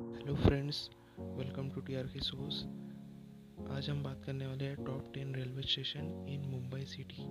Hello friends, welcome to TRK shows. आज हम बात करने वाले हैं top 10 railway station in Mumbai city.